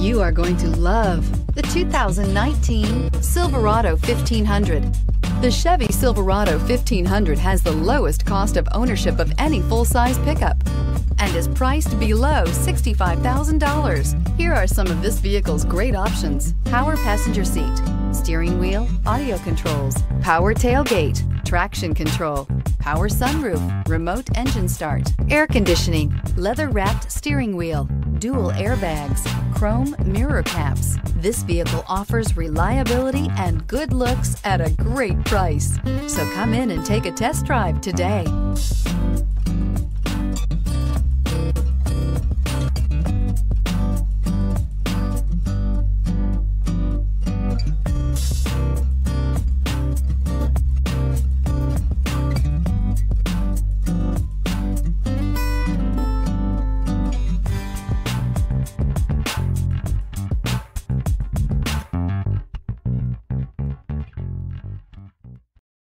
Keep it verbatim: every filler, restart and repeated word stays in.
You are going to love the two thousand nineteen Silverado fifteen hundred. The Chevy Silverado fifteen hundred has the lowest cost of ownership of any full-size pickup and is priced below sixty-five thousand dollars. Here are some of this vehicle's great options: power passenger seat, steering wheel audio controls, power tailgate, traction control, power sunroof, remote engine start, air conditioning, leather-wrapped steering wheel, dual airbags, chrome mirror caps. This vehicle offers reliability and good looks at a great price. So come in and take a test drive today.